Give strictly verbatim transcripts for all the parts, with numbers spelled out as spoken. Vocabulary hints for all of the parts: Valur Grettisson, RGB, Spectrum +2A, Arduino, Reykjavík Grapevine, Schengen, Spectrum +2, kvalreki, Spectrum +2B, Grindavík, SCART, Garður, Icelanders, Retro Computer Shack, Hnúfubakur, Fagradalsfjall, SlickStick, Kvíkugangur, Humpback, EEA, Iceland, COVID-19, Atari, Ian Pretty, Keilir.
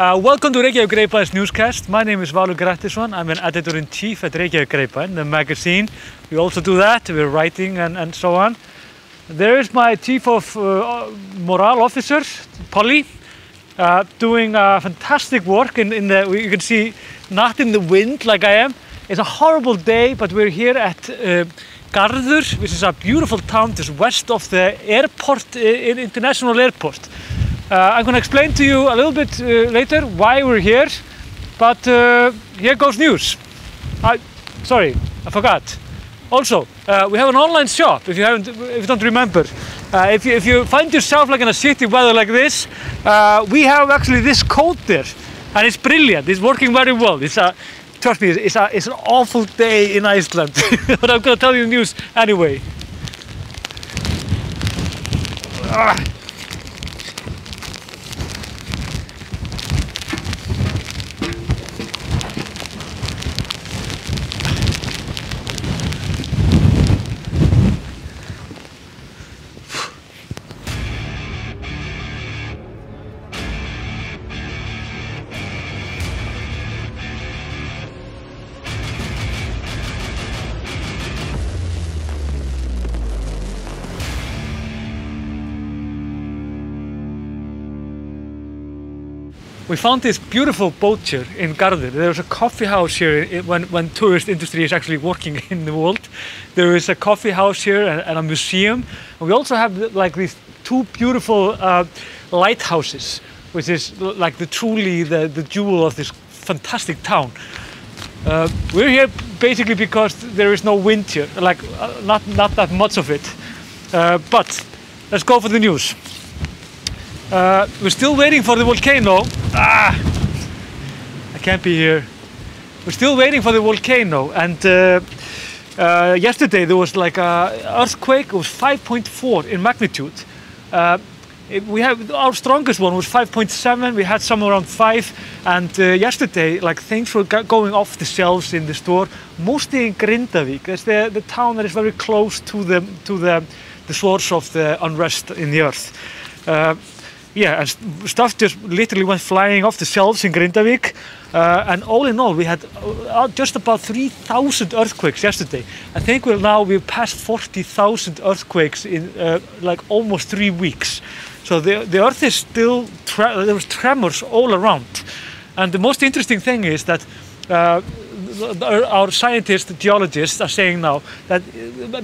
Uh, welcome to Reykjavík Grapevine's newscast. My name is Valur Grettisson. I'm an editor-in-chief at Reykjavík Grapevine, the magazine. We also do that, we're writing and, and so on. There is my chief of uh, morale officers, Polly, uh, doing uh, fantastic work. In, in the, you can see, not in the wind like I am. It's a horrible day, but we're here at uh, Garður, which is a beautiful town just west of the airport, uh, international airport. Uh, I'm going to explain to you a little bit uh, later why we're here, but uh, here goes news. I, sorry, I forgot. Also, uh, we have an online shop, if you, haven't, if you don't remember. Uh, if, you, if you find yourself like in a shitty weather like this, uh, we have actually this coat there, and it's brilliant, it's working very well. It's a, trust me, it's, a, it's an awful day in Iceland, but I'm going to tell you the news anyway. Ah. We found this beautiful boat here in Garður. There is a coffee house here when, when tourist industry is actually working in the world. There is a coffee house here and, and a museum. And we also have like these two beautiful uh, lighthouses, which is like the truly the, the jewel of this fantastic town. Uh, we're here basically because there is no wind here, like uh, not, not that much of it. Uh, but let's go for the news. Uh, we're still waiting for the volcano. Ah, I can't be here. We're still waiting for the volcano, and uh, uh, yesterday there was like an earthquake. It was five point four in magnitude. Uh, it, we have our strongest one was five point seven. We had some around five, and uh, yesterday like things were going off the shelves in the store, mostly in Grindavík. That's the the town that is very close to the to the the source of the unrest in the earth. Uh, Yeah, and stuff just literally went flying off the shelves in Grindavík. Uh, and all in all, we had just about three thousand earthquakes yesterday. I think we're now we've passed forty thousand earthquakes in uh, like almost three weeks. So the, the earth is still, there was tremors all around. And the most interesting thing is that uh, our scientists, the geologists, are saying now that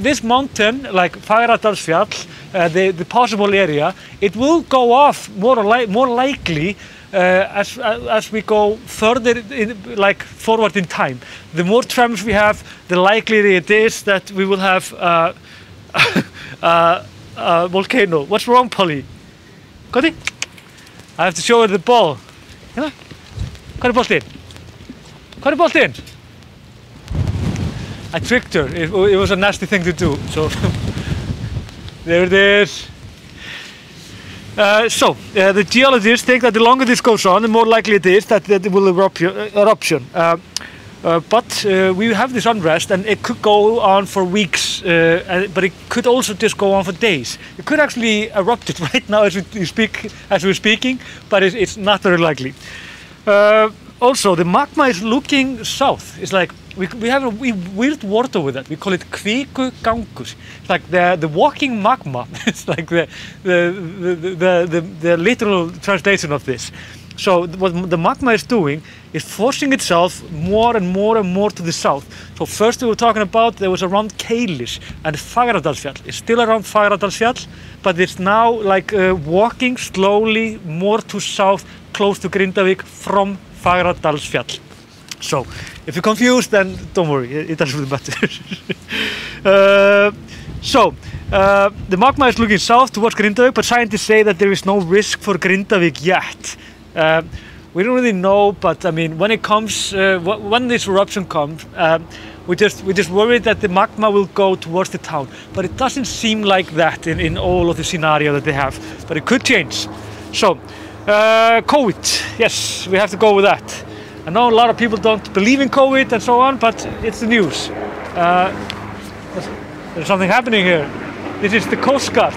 this mountain, like Fagradalsfjall, uh, the, the possible area, it will go off more, li more likely uh, as, as we go further, in, like forward in time. The more tremors we have, the likelier it is that we will have uh, a, a volcano. What's wrong, Polly? Got it? I have to show her the ball. Got the ball in. Got the ball in. I tricked her. It, it was a nasty thing to do. So there it is. Uh, so uh, the geologists think that the longer this goes on, the more likely it is that, that it will erupt, uh, eruption. Uh, uh, but uh, we have this unrest, and it could go on for weeks. Uh, and, but it could also just go on for days. It could actually erupt it right now as we speak, as we're speaking. But it's, it's not very likely. Uh, also, the magma is looking south. It's like We, we have a we weird word over that. We call it Kvíkugangur. It's like the, the walking magma. It's like the the, the, the, the the literal translation of this. So what the magma is doing is forcing itself more and more and more to the south. So first we were talking about there was around Keilir and Fagradalsfjall. It's still around Fagradalsfjall, but it's now like uh, walking slowly more to south, close to Grindavík from Fagradalsfjall. So, if you're confused, then don't worry, it doesn't really matter. uh, so, uh, the magma is looking south towards Grindavík, but scientists say that there is no risk for Grindavík yet. Uh, we don't really know, but I mean, when it comes, uh, when this eruption comes, uh, we just we just worry that the magma will go towards the town. But it doesn't seem like that in, in all of the scenario that they have. But it could change. So, uh, COVID, yes, we have to go with that. I know a lot of people don't believe in COVID and so on, but it's the news. Uh, there's something happening here. This is the Coast Guard.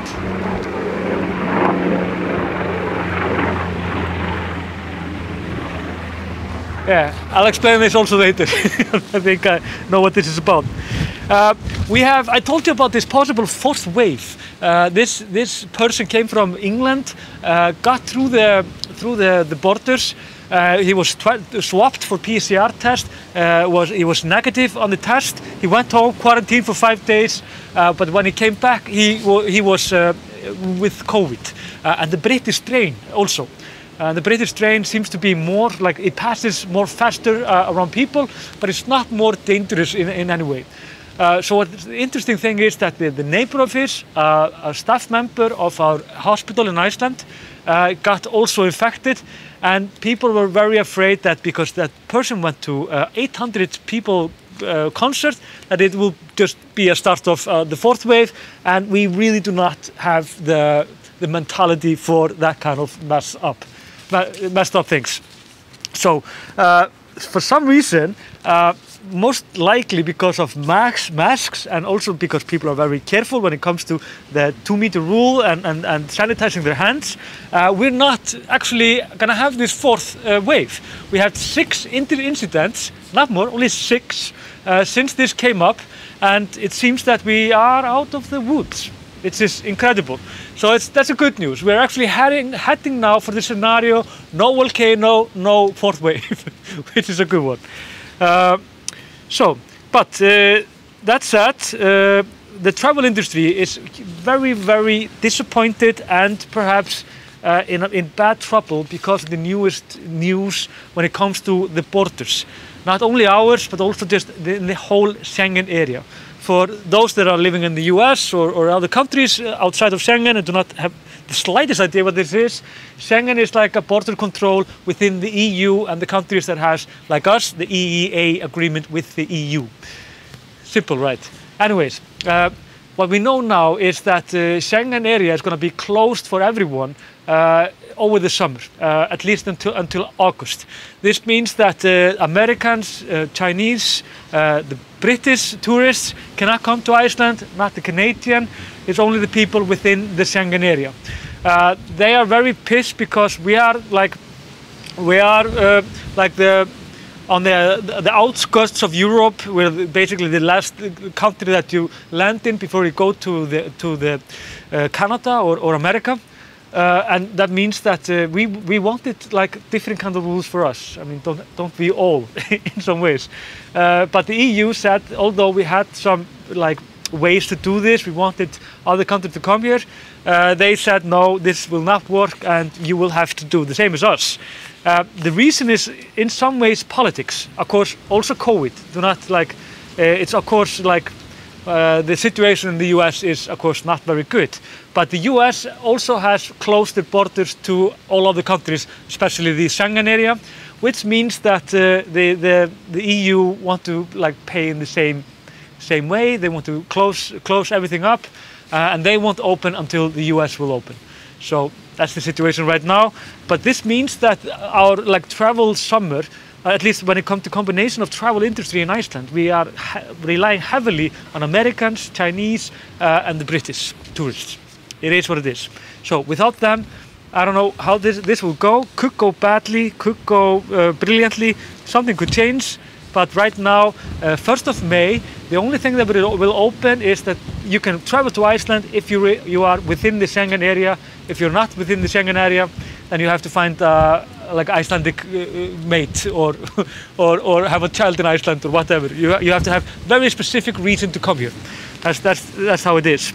Yeah, I'll explain this also later. I think I know what this is about. Uh, we have, I told you about this possible fourth wave. Uh, this this person came from England, uh, got through the through the the borders. Uh, he was swapped for P C R test. Uh, was he was negative on the test. He went home, quarantined for five days. Uh, but when he came back, he he was uh, with COVID. Uh, and the British strain also. Uh, the British strain seems to be more like it passes more faster uh, around people, but it's not more dangerous in, in any way. Uh, so what the interesting thing is that the, the neighbor of his, uh, a staff member of our hospital in Iceland, uh, got also infected, and people were very afraid that because that person went to uh, eight hundred people uh, concert, that it will just be a start of uh, the fourth wave, and we really do not have the the mentality for that kind of mess up. Messed up things. So uh, for some reason, uh, most likely because of masks, masks and also because people are very careful when it comes to the two meter rule and, and, and sanitizing their hands, uh, we're not actually gonna have this fourth uh, wave. We had six incidents, not more, only six, uh, since this came up, and it seems that we are out of the woods. It is incredible. So it's, that's a good news. We're actually heading, heading now for the scenario, no volcano, no fourth wave, which is a good one. Uh, so, but uh, that said, uh, the travel industry is very, very disappointed and perhaps uh, in, in bad trouble because of the newest news when it comes to the borders. Not only ours, but also just the, in the whole Schengen area. For those that are living in the U S or, or other countries outside of Schengen and do not have the slightest idea what this is, Schengen is like a border control within the E U and the countries that has, like us, the E E A agreement with the E U. Simple, right? Anyways, uh, what we know now is that the uh, Schengen area is going to be closed for everyone uh, over the summer, uh, at least until, until August. This means that uh, Americans, uh, Chinese, uh, the British tourists cannot come to Iceland, not the Canadian. It's only the people within the Schengen area. Uh, they are very pissed because we are like we are uh, like the on the the outskirts of Europe. We're basically the last country that you land in before you go to the to the uh, Canada or, or America. Uh, and that means that uh, we we wanted like different kind of rules for us. I mean, don't don't we all in some ways? Uh, but the E U said, although we had some like ways to do this, we wanted other countries to come here. Uh, they said no, this will not work, and you will have to do the same as us. Uh, the reason is in some ways politics, of course, also COVID. Do not like uh, it's of course like. Uh, the situation in the U S is, of course, not very good. But the U S also has closed the borders to all other countries, especially the Schengen area, which means that uh, the, the, the E U want to like, pay in the same, same way. They want to close, close everything up, uh, and they won't open until the U S will open. So that's the situation right now. But this means that our like, travel summer, at least when it comes to combination of travel industry in Iceland, we are he relying heavily on Americans, Chinese uh, and the British tourists. It is what it is. So without them, I don't know how this, this will go. Could go badly, could go uh, brilliantly, something could change. But right now, uh, first of May, the only thing that will open is that you can travel to Iceland if you, re you are within the Schengen area. If you're not within the Schengen area, then you have to find uh, like Icelandic uh, mate or, or or have a child in Iceland or whatever. You, you have to have very specific reason to come here. That's, that's, that's how it is.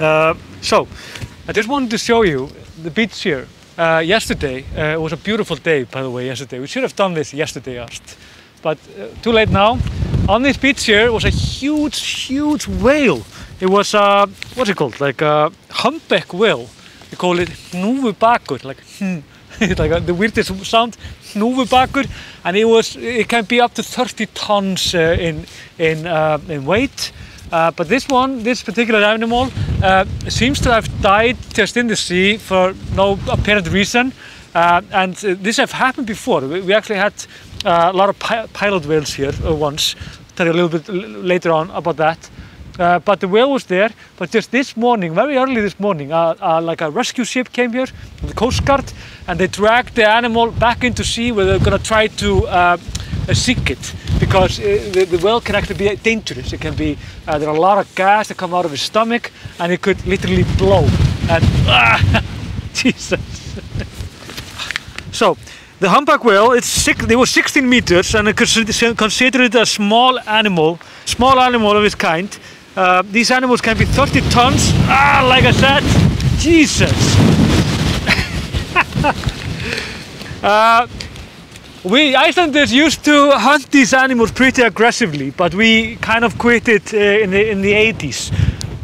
Uh, so, I just wanted to show you the beach here. Uh, yesterday, uh, it was a beautiful day, by the way, yesterday. We should have done this yesterday, asked. But uh, too late now. On this beach here was a huge, huge whale. It was a, what's it called? Like a humpback whale. They call it Hnúfubakur, like hmm. It's like a, the weirdest sound, Hnúfubakur, and it was it can be up to thirty tons uh, in in uh, in weight. Uh, but this one, this particular animal, uh, seems to have died just in the sea for no apparent reason. Uh, and uh, this have happened before. We, we actually had uh, a lot of pi pilot whales here uh, once. I'll tell you a little bit later on about that. Uh, but the whale was there, but just this morning, very early this morning, uh, uh, like a rescue ship came here from the Coast Guard, and they dragged the animal back into sea where they're going to try to uh, sink it, because uh, the, the whale can actually be dangerous. It can be, uh, there are a lot of gas that come out of his stomach, and it could literally blow. And, ah, Jesus. So, the humpback whale, it's six, they were sixteen meters, and considered a small animal, small animal of its kind. Uh, these animals can be thirty tons. Ah, like I said, Jesus. uh, we Icelanders used to hunt these animals pretty aggressively, but we kind of quit it uh, in the in the eighties.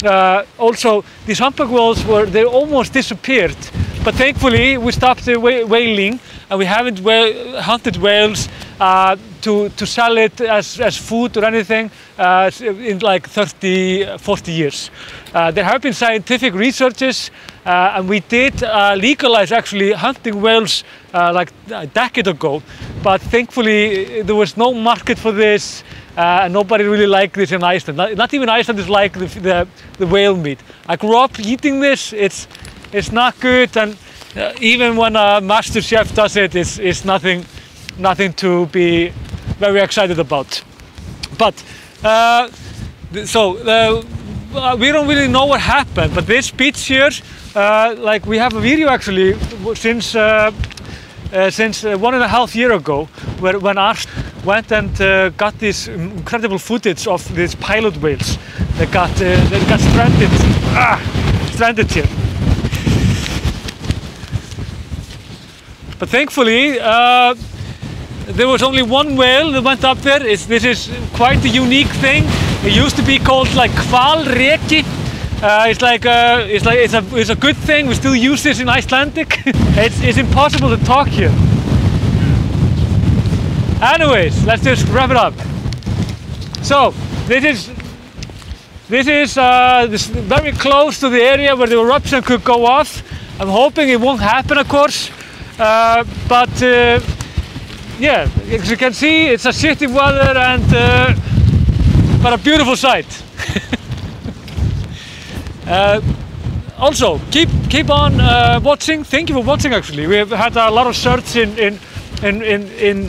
Uh, also, these humpback whales were they almost disappeared, but thankfully we stopped the wh whaling, and we haven't wh hunted whales. Uh, To, to sell it as, as food or anything uh, in like thirty, forty years. Uh, there have been scientific researches uh, and we did uh, legalize actually hunting whales uh, like a decade ago, but thankfully there was no market for this uh, and nobody really liked this in Iceland. Not, not even Icelanders like the, the, the whale meat. I grew up eating this, it's, it's not good, and uh, even when a master chef does it, it's, it's nothing, nothing to be very excited about. But uh, so uh, we don't really know what happened, but this beach here, uh, like we have a video actually since uh, uh, since uh, one and a half year ago, where when Ars went and uh, got this incredible footage of these pilot whales that got uh, that got stranded ah, stranded here. But thankfully, Uh, there was only one whale that went up there. It's, this is quite a unique thing. It used to be called like kvalreki. Uh, it's like a, it's like it's a it's a good thing. We still use this in Icelandic. it's it's impossible to talk here. Anyways, let's just wrap it up. So this is this is uh, this very close to the area where the eruption could go off. I'm hoping it won't happen, of course, uh, but. Uh, Yeah, as you can see, it's a shitty weather, and uh, but a beautiful sight. uh, also, keep keep on uh, watching. Thank you for watching. Actually, we have had a lot of search in in in in in,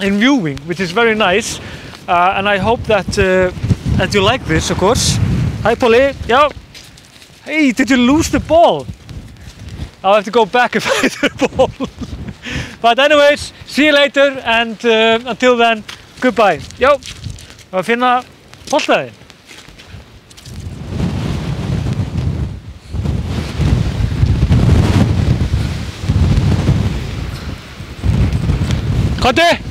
in viewing, which is very nice, uh, and I hope that uh, that you like this. Of course. Hi, Polly. Yeah. Hey, did you lose the ball? I'll have to go back if I lose the ball. But anyways, see you later, and uh, until then, goodbye. Jó, við finna boltaðinn. Koti!